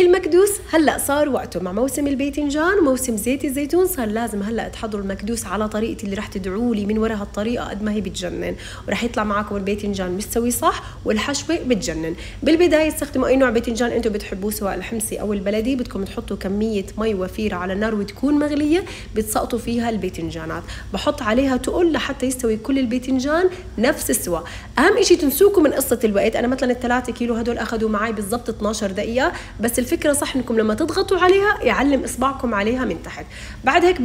المكدوس هلا صار وقته مع موسم الباذنجان وموسم زيت الزيتون، صار لازم هلا تحضروا المكدوس على طريقتي اللي رح تدعوا لي من ورا هالطريقه قد ما هي بتجنن، ورح يطلع معكم الباذنجان مستوي صح والحشوه بتجنن. بالبدايه استخدموا اي نوع باذنجان انتم بتحبوه سواء الحمصي او البلدي، بدكم تحطوا كميه مي وفيره على النار وتكون مغليه، بتسقطوا فيها الباذنجانات، بحط عليها تقل لحتى يستوي كل الباذنجان نفس السوا. اهم شيء تنسوكم من قصه الوقت، انا مثلا ال3 كيلو هدول اخذوا معي بالضبط 12 دقيقه، بس الفكره صح انكم لما تضغطوا عليها يعلم اصبعكم عليها من تحت. بعد هيك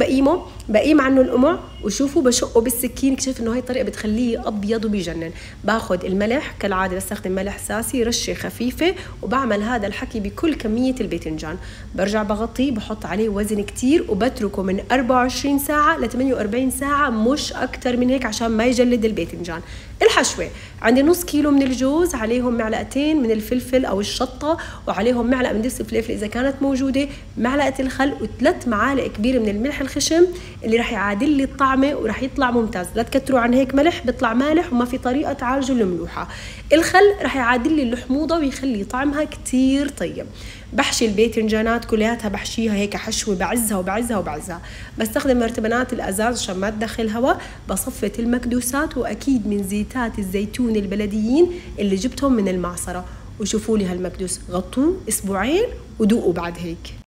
بقيم عنه القمع، وشوفوا بشقه بالسكين، اكتشفت انه هي الطريقه بتخليه ابيض وبيجنن. باخذ الملح كالعاده، بستخدم ملح ساسي رشه خفيفه، وبعمل هذا الحكي بكل كميه الباذنجان، برجع بغطيه، بحط عليه وزن كتير وبتركه من 24 ساعه ل 48 ساعه مش اكتر من هيك عشان ما يجلد الباذنجان. الحشوه عندي نص كيلو من الجوز، عليهم معلقتين من الفلفل او الشطه، وعليهم معلقه من دبس الفلفل اذا كانت موجوده، معلقه الخل، وثلاث معالق كبيره من الملح الخشن اللي رح يعادل لي الطعمه ورح يطلع ممتاز. لا تكتروا عن هيك ملح، بيطلع مالح وما في طريقه تعالجوا الملوحه. الخل رح يعادل لي الحموضه ويخلي طعمها كتير طيب. بحشي الباذنجانات كلياتها، بحشيها هيك حشوه، بعزها، بستخدم مرتبانات الازاز عشان ما تدخل هواء، بصفه المكدوسات، واكيد من زيتات الزيتون البلديين اللي جبتهم من المعصره. وشوفوا لي هالمكدوس، غطوه أسبوعين ودوقوا بعد هيك.